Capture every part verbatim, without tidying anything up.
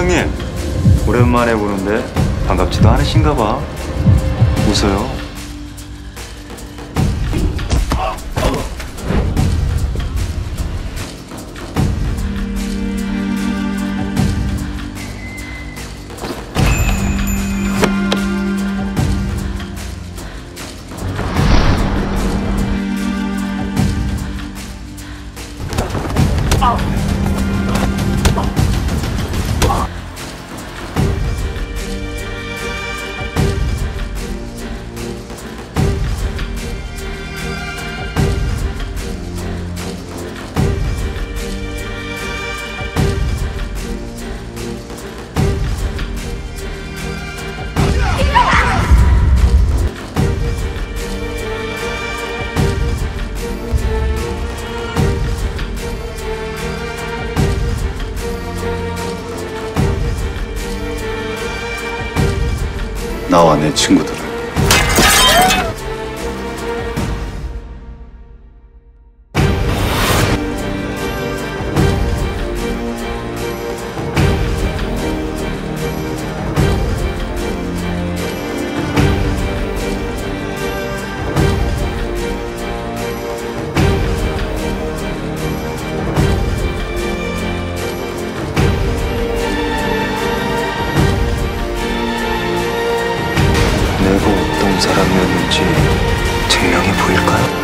팀장님, 오랜만에 보는데 반갑지도 않으신가 봐. 웃어요. 나와 내 친구들은 내가 어떤 사람이었는지 증명해 보일까요?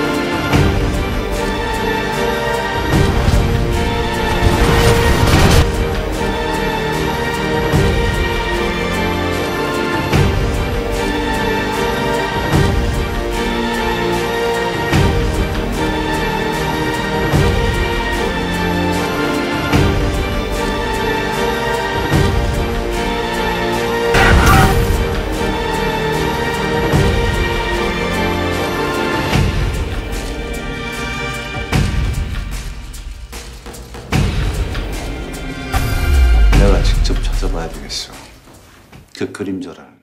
직접 찾아봐야 되겠어. 그 그림자를.